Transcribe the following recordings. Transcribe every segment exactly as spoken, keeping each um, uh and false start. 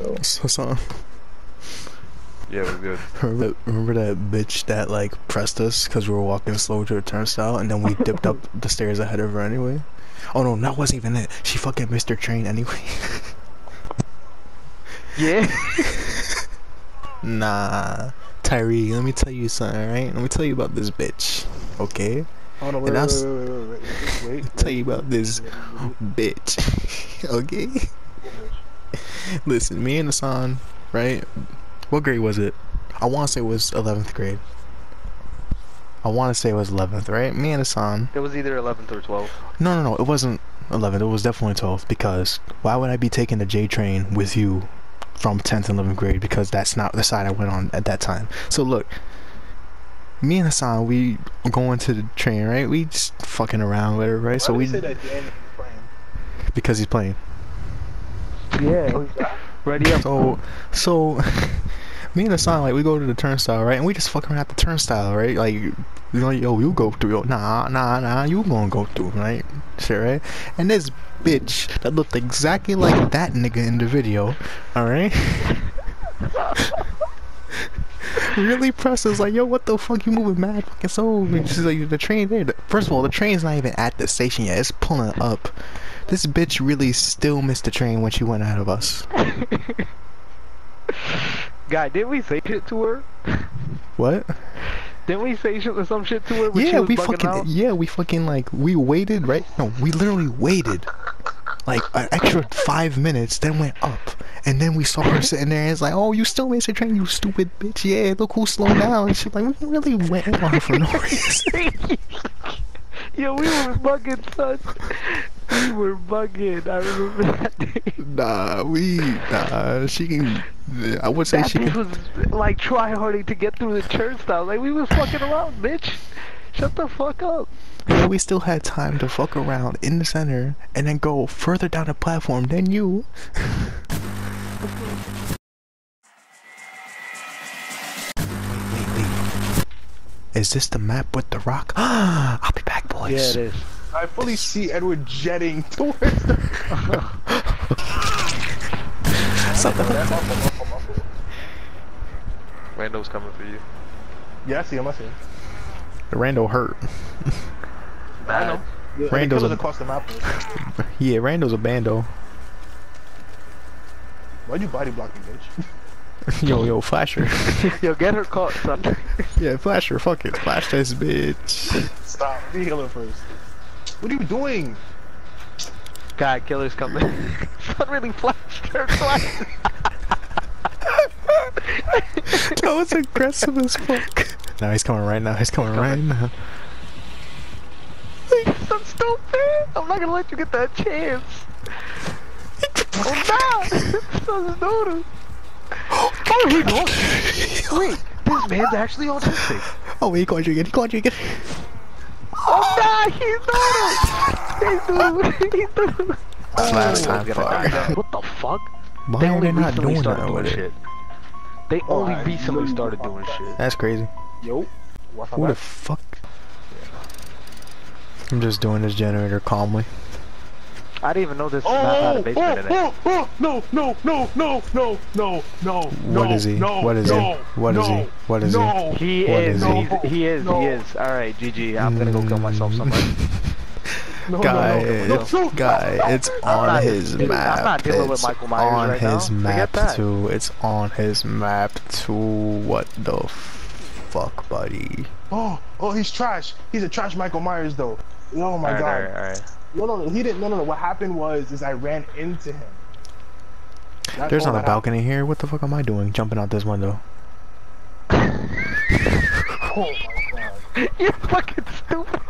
It's Hassan. Yeah, we're good. Remember, remember that bitch that like pressed us because we were walking slow to a turnstile and then we dipped up the stairs ahead of her anyway? Oh no, that wasn't even it. She fucking missed her train anyway. Yeah. Nah, Tyree, let me tell you something, alright? Let me tell you about this bitch, okay? Oh no, wait, wait, wait, wait, wait, wait, wait, wait, wait. Tell you about this bitch, okay? Listen, me and Hassan, right? What grade was it? I want to say it was eleventh grade. I want to say it was eleventh, right? Me and Hassan. It was either eleventh or twelfth. No, no, no. It wasn't eleventh. It was definitely twelfth because why would I be taking the J train with you from tenth and eleventh grade? Because that's not the side I went on at that time. So look, me and Hassan, we go into the train, right? We just fucking around with her, right? Why so we. Say that because he's playing. Yeah. Ready up. So, so. Me and Hassan, like, we go to the turnstile, right? And we just fuck around at the turnstile, right? Like, you know, yo, you go through, yo, nah, nah, nah, you gonna go through, right? Shit, right? And this bitch that looked exactly like that nigga in the video, alright? Really presses, like, yo, what the fuck, you moving mad fucking so? And she's like, the train there. First of all, the train's not even at the station yet, it's pulling up. This bitch really still missed the train when she went ahead of us. God, didn't we say shit to her? What? Didn't we say shit, some shit to her when yeah, she was we fucking out? Yeah, we fucking, like, we waited, right? No, we literally waited, like, an extra five minutes, then went up. And then we saw her sitting there, and it's like, oh, you still missed your train, you stupid bitch. Yeah, look who slowed down. And she's like, we really went on her for no reason. Yo, we were bugging, son. We were bugging. I remember that day. Nah, we. Nah, she can. I would say that she can. Was like try harding to get through the turnstile. Like we was fucking around, bitch. Shut the fuck up. Yeah, we still had time to fuck around in the center and then go further down the platform than you. Is this the map with the rock? I'll be back, boys. Yeah, it is. I fully see Edward jetting towards the Rando's coming for you. Yeah, I see him, I see him. The Rando hurt. I know. Yeah, Rando's a... across the map. Yeah, Rando's a bando. Why'd you body block me, bitch? Yo, yo, flasher. Yo, get her caught, son. Yeah, flasher, fuck it. Flash this bitch. Stop, be healer first. What are you doing? God, killer's coming. Son really flashed her twice. That was aggressive as fuck. No, he's coming right now, he's coming, he's coming. right now. I'm stupid. I'm not gonna let you get that chance. Oh no! Doesn't notice. Oh, he got Wait, this man's actually autistic. Oh, he caught you again. He caught you again. Oh, nah, he's not it. He's doing it. He's doing it. Oh, last time, fuck. What the fuck? Why they are only they not doing that doing shit. It? They only oh, recently started doing shit. That's crazy. Yo. Who the fuck? I'm just doing this generator calmly. I didn't even know this was oh, not out of basement oh, in it. Oh, oh, no, no, no, no, no, no, no, no, What is he? No, what is no, he? What is no, he? What is no, he? He what is, is he? No, he is, no. he is. Alright, G G, I'm gonna go kill myself somewhere. no, guy, no, no, no, no, no. guy, it's on not, his dude, map. I'm not dealing it's with Michael Myers on right his now. map too. It's on his map too. What the fuck, buddy? Oh, oh, he's trash. He's a trash Michael Myers though. Oh my all right, god. All right, all right. No, no, he didn't. No, no, no. What happened was, is I ran into him. That's There's not a balcony happened. here. What the fuck am I doing? Jumping out this window. Oh my god! You're fucking stupid.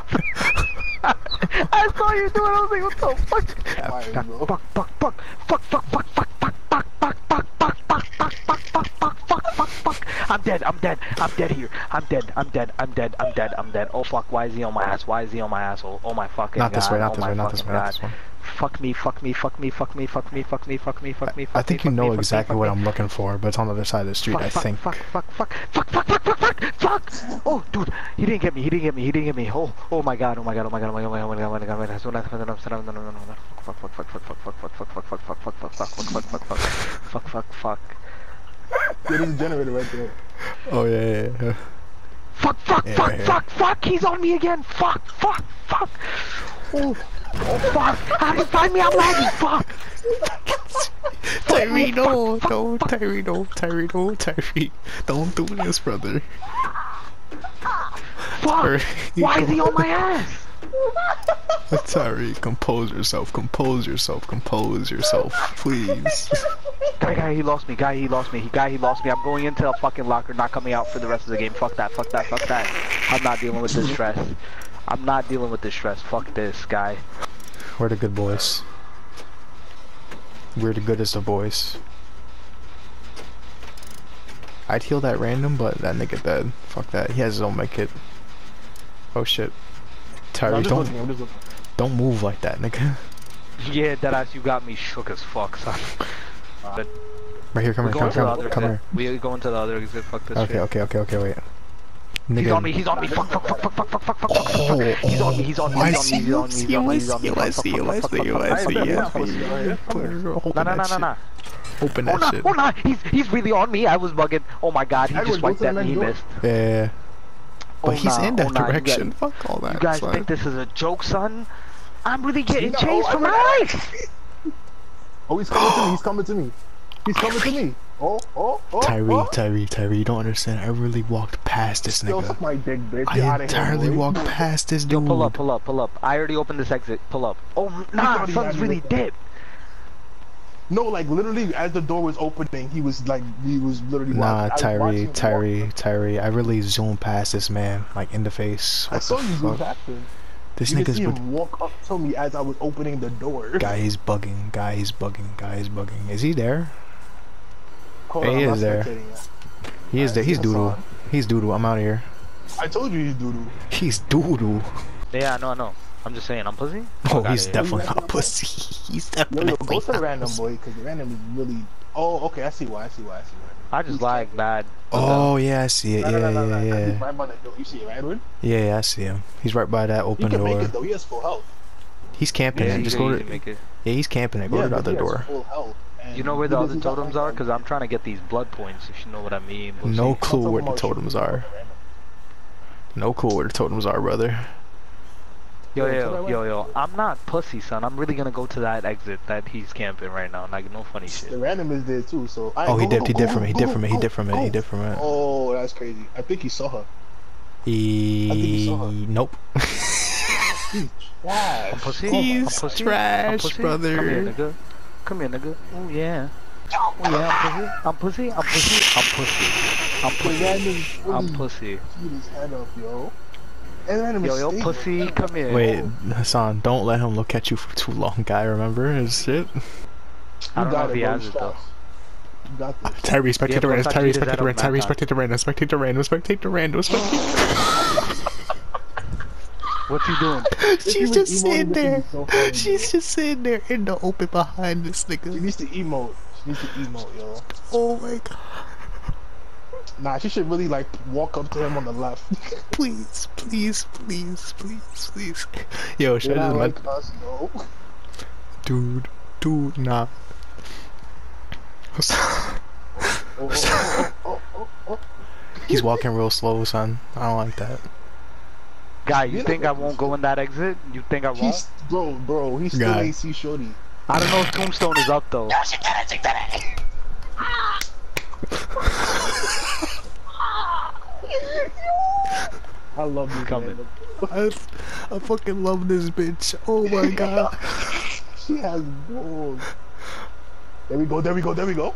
I saw you doing. I was like, what the fuck? Yeah, Myers, bro. Fuck! Fuck! Fuck! Fuck! Fuck! Fuck! Fuck! Fuck! Fuck! Fuck! Fuck! Fuck! Fuck! Fuck! Fuck! Fuck! Fuck! Fuck! Fuck! Fuck! I'm dead. I'm dead. I'm dead here. I'm dead. I'm dead. I'm dead. I'm dead. I'm dead. Oh fuck! Why is he on my ass? Why is he on my asshole? Oh my fucking god! Not this way. Not this way. Not this way. Not this way. fuck me, fuck me, fuck me, fuck me, fuck me, fuck me, fuck me, fuck me. I think you know exactly what I'm looking for, but it's on the other side of the street, I think. Fuck, fuck, fuck, fuck, fuck, fuck, fuck, fuck, fuck! Oh, dude, he didn't get me, he didn't get me, he didn't get me. Oh, oh my god, oh my god, oh my god, oh my god, oh my god, oh my god, oh my god, oh my god, oh my god, fuck, fuck, fuck, fuck, fuck, fuck, fuck, fuck, fuck, fuck, fuck, fuck, fuck, fuck, fuck, fuck, fuck, fuck, fuck. There's a generator right there. Oh yeah, yeah, yeah. Fuck, fuck, yeah, fuck, yeah. fuck, fuck, he's on me again. Fuck, fuck, fuck. Oh, oh fuck. How did you find me? I'm lagging. Fuck. Tyree, no, fuck, no, fuck, Tyree, no, Tyree, no, Tyree. Don't do this, brother. Fuck. Tyree, why is he on my ass? Tyree, compose yourself, compose yourself, compose yourself, please. Guy, guy, he lost me, guy, he lost me, he, guy, he lost me. I'm going into a fucking locker, not coming out for the rest of the game. Fuck that, fuck that, fuck that. I'm not dealing with this stress. I'm not dealing with this stress. Fuck this, guy. We're the good boys. We're the goodest of boys. I'd heal that random, but that nigga dead. Fuck that, he has his own med kit. Oh shit. Tyree, don't, looking, don't move like that, nigga. Yeah, deadass, you got me shook as fuck, son. But right here, come here, come, come, come here. We're going to the other exit, fuck this okay, shit. Okay, okay, okay, okay, wait. Nigga. He's on me, he's on me, fuck, fuck, fuck, fuck, fuck, fuck, fuck, fuck, fuck. He's on me, he's on me, he's on me, he's on me, he's on me, he's on me, he's on me, Open that shit. Oh no, he's he's really on me, I was bugging. Oh my god, he just wiped that and he missed. Yeah. But oh, he's nah, in that oh, nah, direction. Guys, fuck all that. You guys son. think this is a joke, son? I'm really getting no, chased for my life! Oh, he's coming to me. He's coming to me. He's coming to me. Oh, oh, oh. Tyree, oh. Tyree, Tyree, you don't understand. I really walked past this nigga. Yo, my dick, bitch. I entirely here, walked past this dude. Yo, pull up, pull up, pull up. I already opened this exit. Pull up. Oh, nah, son's really dead. No, like literally, as the door was opening, he was like, he was literally. Nah, walking. Tyree, Tyree, walk. Tyree. I really zoomed past this man, like in the face. What I saw you zoom past him. This nigga's see him walk up to me as I was opening the door. Guy, he's bugging. Guy, he's bugging. Guy, he's bugging. Is he there? Call hey, he is there. He is All right, there. He's doodle. He's doodle. I'm out of here. I told you he's doodle. He's doodle. Yeah, no, no. I'm just saying, I'm pussy? Oh, he's definitely not pussy. He's definitely not pussy. Go to random, boy, because random is really... Oh, okay, I see why, I see why, I see why. I just like bad. Oh, yeah, I see it, yeah, yeah, yeah. He's right by that door. You see him, right, Edward? Yeah, yeah, I see him. He's right by that open door. He can make it, though. He has full health. He's camping it. Just go to... Yeah, he's camping it. Go to the other door. You know where the other totems are? Because I'm trying to get these blood points, if you know what I mean. No clue where the totems are. No clue where the totems are, brother. Yo, yo, yo, yo, I'm not pussy, son. I'm really gonna go to that exit that he's camping right now. Like, no funny shit. The random is there, too, so... I oh, he dipped, he dipped from it, he dipped from it, he dipped from it, he dipped from it. Oh, that's crazy. I think he saw her. He... I think he saw her. Nope. He's trash. I'm pussy. He's I'm pussy. trash, I'm pussy. brother. Come here, nigga. Come here, nigga. Oh, yeah. Oh, yeah, I'm pussy. I'm pussy. I'm pussy. I'm pussy. I'm pussy. I'm pussy. Get his head up, yo. Yo, yo, pussy, come here. Wait, Hassan, don't let him look at you for too long, guy, remember his shit? I don't know if he has it, though. Tyree, spectate the random, Tyree, spectate the random, Tyree, spectate the random, spectate the random, spectate the random, spectate What's he doing? She's just sitting there. She's just sitting there in the open behind this nigga. She needs to emote. She needs to emote, yo. Oh my god. Nah, she should really like walk up to him on the left. Please, please, please, please, please. Yo, should I just let us go? Dude, dude, nah. He's walking real slow, son. I don't like that. Guy, you think I won't go in that exit? You think I won't? Bro, bro, he still ain't see shorty. I don't know if Tombstone is up though. No, she did it, she did it. I love you coming. I, I fucking love this bitch. Oh my god. She has balls. There we go, there we go, there we go.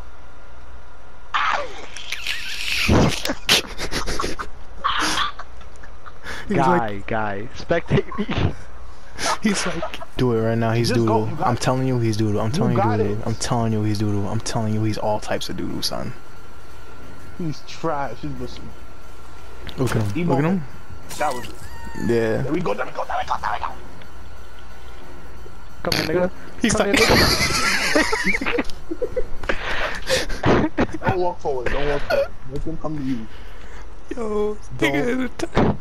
He's guy, like, guy, spectate me. He's like, do it right now. He's doodle. Go, I'm telling you, he's doodle. I'm telling you, you doodle. It. I'm telling you, he's doodle. I'm telling you, he's all types of doodle, son. He's trash. He's listening. Look at him. Look at him. That was it. Yeah. There we go. There we go. There we go. There we go. Come here, nigga. He's Come like... here, nigga. Don't walk forward. Don't walk forward. Make him come to you. Yo, nigga.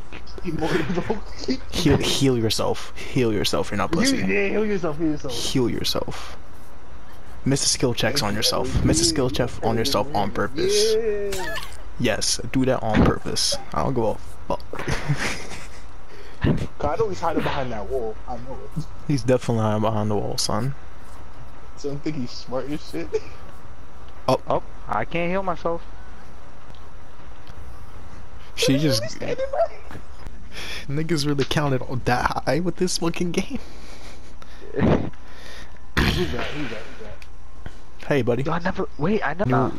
heal, heal yourself. Heal yourself. You're not pussy. Yeah, heal yourself. Heal yourself. Heal yourself. Miss a skill checks on yourself. Miss a skill check on yourself on purpose. Yeah. Yes, do that on purpose. I don't give a fuck. God, I know he's hiding behind that wall. I know it. He's definitely hiding behind the wall, son. So I don't think he's smart as shit. Oh, oh, I can't heal myself. She just. Niggas really counted on that high with this fucking game. Who's that? Who's that? Who's that? Hey, buddy. I never. Wait, I never. Nah.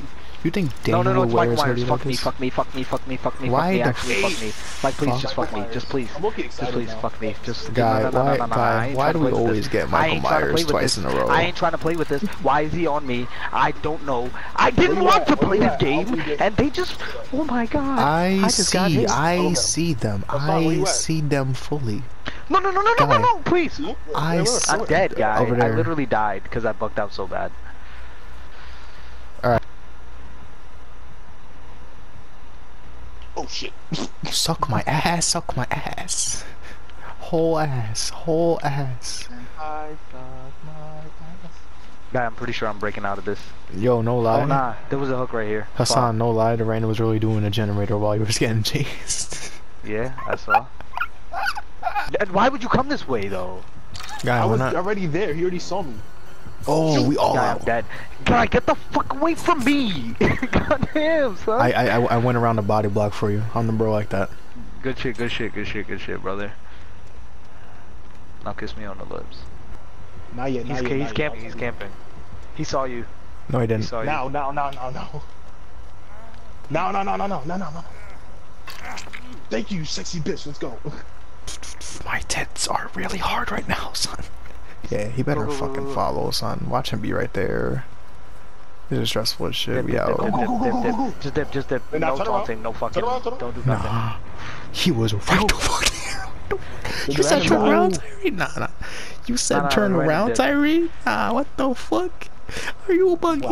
You think Daniel No, no, no, it's Michael Myers. Fuck like me, fuck me, fuck me, fuck me, fuck me, why fuck me, actually, fuck me. Like, please, fuck. just fuck me, just please. Just please, now. fuck me. Just, guy, no, no, no, no, no, no, guy, why do we always get Michael Myers twice in a row? I ain't trying to play with this. Why is he on me? I don't know. I didn't want at? to play this game, and they just, oh my god. I, I just see, I okay. see them. I see them fully. No, no, no, no, no, no, no, please. I'm dead, guy. I literally died because I bugged out so bad. Alright. Oh shit. Suck my ass, suck my ass. Whole ass, whole ass. I suck my ass. Guy, I'm pretty sure I'm breaking out of this. Yo, no lie. Oh nah, there was a hook right here. Hassan, wow. no lie, the random was really doing a generator while you were getting chased. Yeah, I saw. Why would you come this way though? Guy, I was not... already there, he already saw me. Oh, we all God, I'm dead. God, get the fuck away from me! Goddamn, son. I, I, I went around the body block for you. I'm the bro like that. Good shit, good shit, good shit, good shit, brother. Now kiss me on the lips. Not yet, not he's, yet, he's, not he's yet, camping, he's camping. He saw you. No, he didn't. He saw you. No, no, no, no, no. No, no, no, no, no, no, no, no. Thank you, sexy bitch, let's go. My tits are really hard right now, son. Yeah, he better fucking follow, son. Watch him be right there. This is stressful as shit. We out. Just dip, just dip. No taunting, no fucking. Don't do nothing. Nah. He was right the fuck there. You said turn around, Tyree? Nah, nah. You said turn around, Tyree? Nah, what the fuck? Are you a monkey?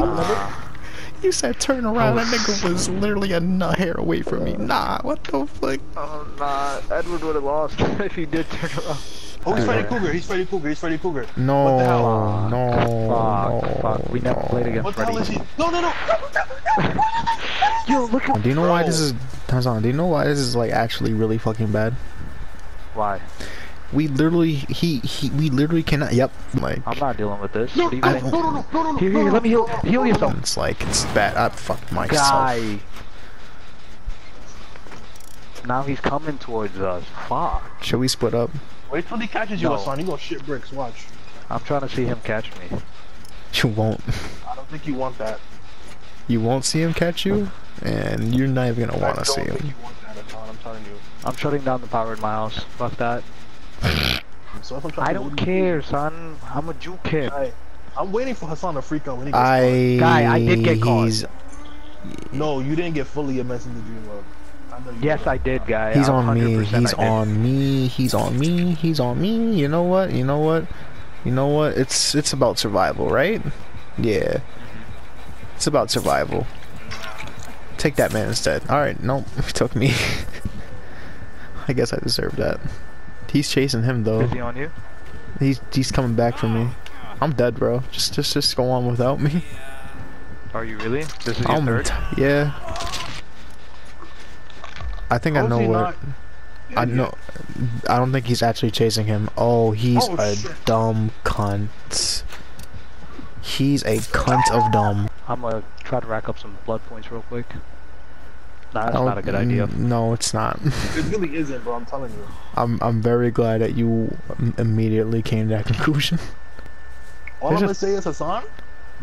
You said turn around. That nigga was literally a nut hair away from me. Nah, what the fuck? Oh, nah. Edward would have lost if he did turn around. Oh, he's Freddy Krueger, he's Freddy Krueger, he's Freddy Krueger. No, what the hell? no, fuck, no, fuck, we never no. played against what Freddy. What the hell is he? No, no, no! Yo, look at Do you know bro. why this is, Tazan, do you know why this is, like, actually really fucking bad? Why? We literally, he, he, we literally cannot, yep, like. I'm not dealing with this. No, what no, no, no, no, no, no, no, Here, here, let me heal, heal yourself. It's like, it's bad, I fucked myself. Guy. Now he's coming towards us, fuck. Should we split up? Wait till he catches you, no. Hassan. He gonna shit bricks. Watch. I'm trying to see him catch me. You won't. I don't think you want that. You won't see him catch you, and you're not even gonna want to see him. I don't think you want that, Hassan. I'm telling you. I'm shutting down the power in my house. Fuck that. so if I'm I don't care, you. son. I'm a Jew kid. I, I'm waiting for Hassan to freak out when he gets I... caught. Guy, I did get caught. He's... No, you didn't get fully immersed in the dream world. Yes, I did, guy. He's on me. He's on me. He's on me. He's on me. You know what? You know what? You know what? It's it's about survival, right? Yeah. It's about survival. Take that man instead. All right. Nope. He took me. I guess I deserve that. He's chasing him though. Is he on you? He's he's coming back for me. I'm dead, bro. Just just just go on without me. Are you really? This is your third? Yeah. I think How I know where. Not... I know. I don't think he's actually chasing him. Oh, he's oh, a shit. dumb cunt. He's a cunt of dumb. I'm gonna try to rack up some blood points real quick. Nah, that's oh, not a good idea. No, it's not. It really isn't, bro. I'm telling you. I'm I'm very glad that you immediately came to that conclusion. All There's I'm gonna a... say is Hassan,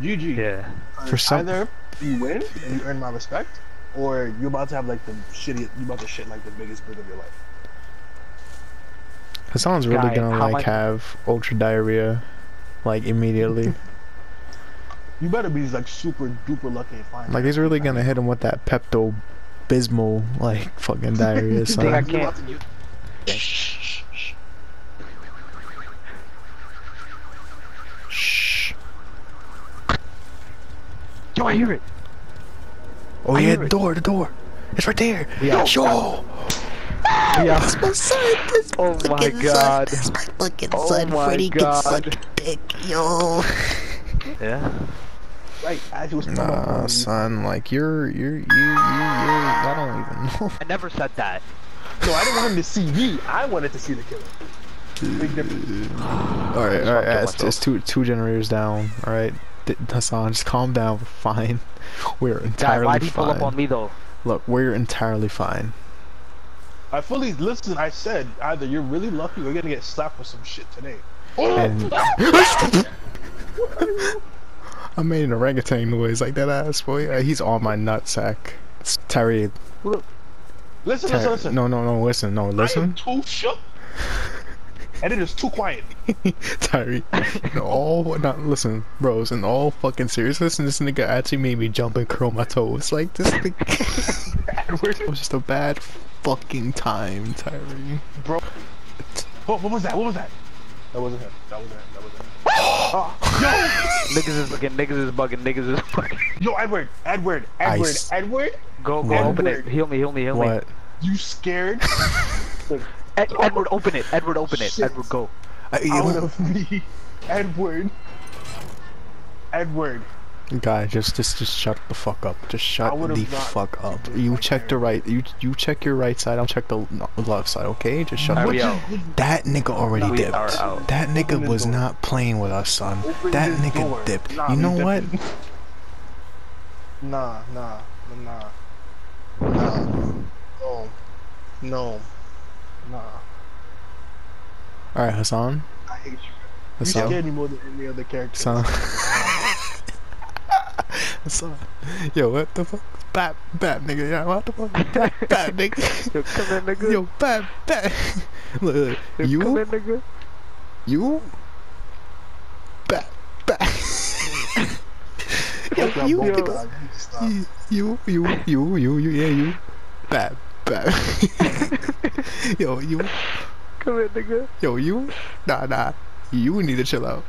G G. Yeah. Uh, For some... Either you win and you earn my respect. Or you're about to have like the shittiest, you're about to shit like the biggest bit of your life. Hassan's really Guy, gonna like I... have ultra diarrhea, like immediately. You better be like super duper lucky and find. Like he's really gonna hit him with that Pepto Bismol like fucking diarrhea. Son. I think I can't. Yo, I hear it. Oh I yeah, the door, the door. It's right there. Yeah. Yo. Yeah. It's my son. It's my oh my god. Son. It's my fucking oh son. My Freddy god. Can suck dick, yo. Yeah. Right. As was nah, son. Like you're, you're, you, you, you. I don't even know. I never said that. So I didn't want him to see me. I wanted to see the killer. Big difference. all right, all right. It's, it's two, two generators down. All right. Hassan, just calm down. We're fine. We're entirely God, why'd he fine. Pull up on me though? Look, we're entirely fine. I fully listen. I said either you're really lucky or you're gonna get slapped with some shit today. And I made an orangutan noise like that ass boy. He's on my nutsack. It's Terry. Look. Listen, Terry. listen, listen. No, no, no. Listen, no, listen. I am too shook. And it is too quiet. Tyree, in all not listen, bros. In all fucking seriousness, this nigga actually made me jump and curl my toes. Like this nigga, Edward, it was just a bad fucking time, Tyree. Bro, what, what was that? What was that? That wasn't him. That wasn't him. That wasn't him. Oh, yo, niggas is fucking, niggas is bugging, niggas is bugging. Yo, Edward, Edward, Edward, Ice. Edward. Go, go, Edward. Open it. Heal me, heal me, heal what? me. You scared? Ed Edward, open it. Edward, open it. Shit. Edward, go. I, Out know. of me, Edward. Edward. Guy, just, just, just shut the fuck up. Just shut the fuck up. You check the right. You, you check your right side. I'll check the left side. Okay, just shut up. That nigga already dipped. That nigga was not playing with us, son. That nigga dipped. You know what? Nah, nah, nah, nah. No, no. Nah. Alright, Hassan. I hate you. Hassan. You scared me more than any other character. Hassan. Hassan. Yo, what the fuck? Bat, bat, nigga. Yo, what the fuck? Bat, bat, nigga. Yo, come here, nigga. Yo, bat, bat. Look, look. Yo, you? Come here, nigga. You? Bat, bat. Yo, you, nigga. You, you, you, you, you, yeah, you. Bat. Yo, you. Come here, nigga. Yo, you. Nah, nah. You need to chill out.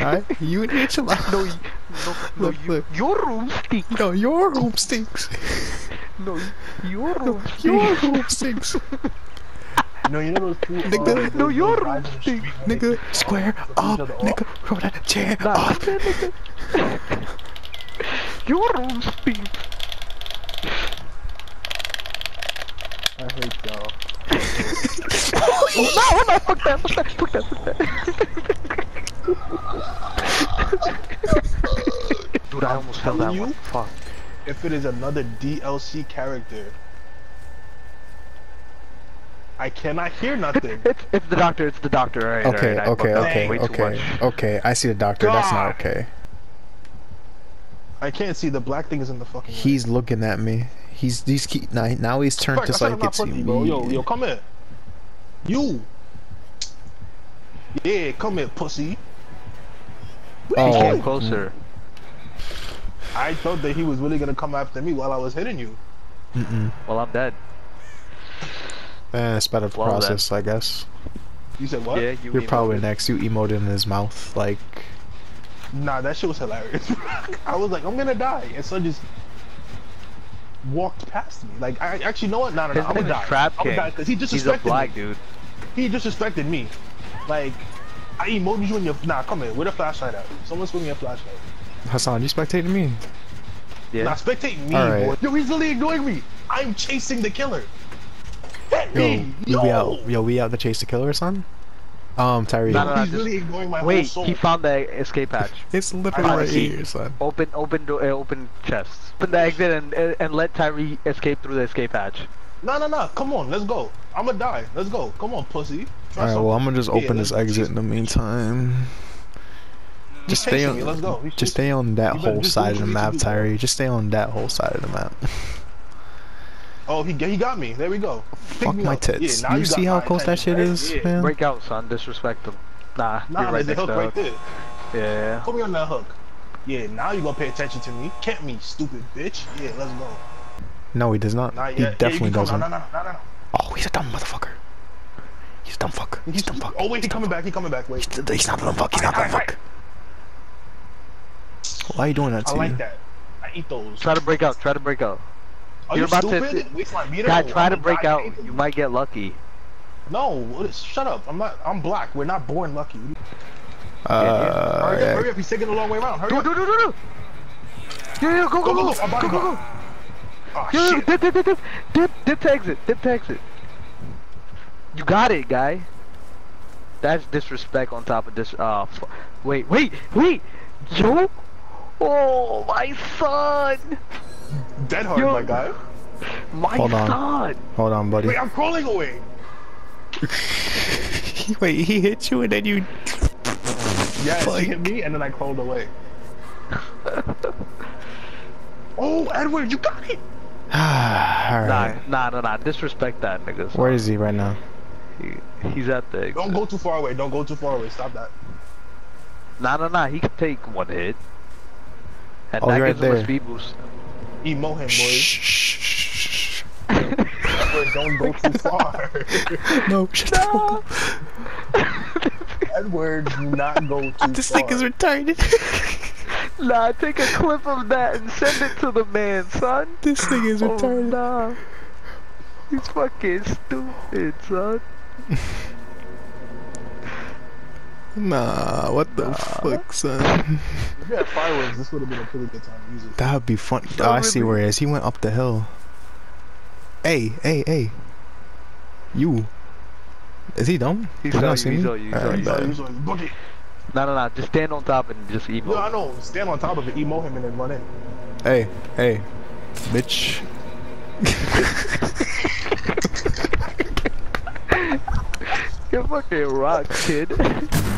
Alright? You need to chill out. No, no, no look, you, look. Your room stinks. No, your room stinks. No, your room no, stinks. Your room stinks. No, you know those two. Nigga, no, your room stinks. Nigga, square up. Nigga, throw that chair nah, up. Nigga, nigga. Your room stinks. I hate y'all. Oh, oh, no, no, fuck that, fuck that, fuck that, fuck that. Dude, I almost fell down. Fuck. If it is another D L C character, I cannot hear nothing. It's, it's the doctor, it's the doctor. All right, okay, all right, okay, okay, okay, okay, okay. I see the doctor, God. That's not okay. I can't see, the black thing is in the fucking He's room. Looking at me. He's these key now, now he's turned Frank, to like it's funny, bro. Yo, yo, come here. You. Yeah, come here, pussy. Oh, he came closer. I thought that he was really gonna come after me while I was hitting you. Mm -mm. Well, I'm dead. Eh, it's better well, process, I guess. You said what? Yeah, you You're probably next. You emoted in his mouth, like. Nah, that shit was hilarious. I was like, I'm gonna die, and so just. Walked past me. Like, I actually know what? No, no, no. I'm gonna die. I'm gonna die because he disrespected me. He's a black dude. He disrespected me. Like, I emoted you in your. Nah, come here. Where the flashlight at? Someone swing me a flashlight. Hassan, you spectating me? Yeah. Nah, spectate me, right. boy. Yo, he's literally ignoring me. I'm chasing the killer. Hit yo, me. Yo. We out. Yo, we out to chase the killer, son? Um, Tyree. No, no, no, he's just... really ignoring my Wait, whole soul. Wait, he found the escape hatch. It's literally right here, son. Open, open, door, uh, open chests. Open the exit and uh, and let Tyree escape through the escape hatch. No, no, no. Come on, let's go. I'ma die. Let's go. Come on, pussy. All right, well, I'm gonna just open yeah, this exit in the meantime. Just stay on. Let's go. Just stay on that whole side of the map, Tyree. Just stay on that whole side of the map. Oh, he he got me. There we go. Pick Fuck my up. tits. Yeah, you, you see how close that shit right? is, yeah. man? Break out, son. Disrespect him. Nah, nah you're right there's a hook right there. Yeah. Put me on that hook. Yeah, now you gonna pay attention to me. Can't me, stupid bitch. Yeah, let's go. No, he does not. He definitely yeah, doesn't. No, no, no, no, no. Oh, he's a dumb motherfucker. He's a dumb fuck. He's, he's dumb fuck. Oh, wait, he's he coming fuck. back. He coming back. Wait. He's, he's not a dumb fuck. He's not a dumb fuck. Why are you doing that to me? I like that. I cannot eat those. Try to break out. Try to break out. Are You're you about stupid? To, Waste my meter? God, try I'm to break out. You might get lucky. No, shut up. I'm not. I'm black. We're not born lucky. Uh, hurry up! Yeah. Hurry up! He's taking the long way around. Hurry do, up! Do do do do! Yo yo go go go! Go go go! go, go, go. Oh, yo, shit. Dip dip dip dip dip dip to exit. Dip to exit. You got it, guy. That's disrespect on top of this. Uh, f wait, wait, wait, yo! Oh my son! Dead hard, yo. my guy. My Hold son. On. Hold on, buddy. Wait, I'm crawling away. Wait, he hit you and then you. Yeah, like... she hit me and then I crawled away. Oh, Edward, you got it! Alright. Nah, nah, nah, nah, disrespect that, niggas. Where is he right now? He, he's at the... Exit. Don't go too far away, don't go too far away, stop that. Nah, nah, nah, he can take one hit. And oh, that right gives there. him a speed boost. Emo him, boys. Edward, don't go too far. No, no. Edward, do not go too far. This thing is retarded. Nah, take a clip of that and send it to the man, son. This thing is oh, retarded. Nah. He's fucking stupid, son. Nah, what the nah. fuck, son? If you had fireworks, this would have been a pretty good time to use it. That would be fun. Oh, I see where he is. He went up the hill. Hey, hey, hey. You. Is he dumb? He's not seeing me. He's on you. Book it. No, no, no. Just stand on top and just emo. No, I know. Stand on top of it, emo him, and then run in. Hey, hey, bitch. You're fucking rock, kid.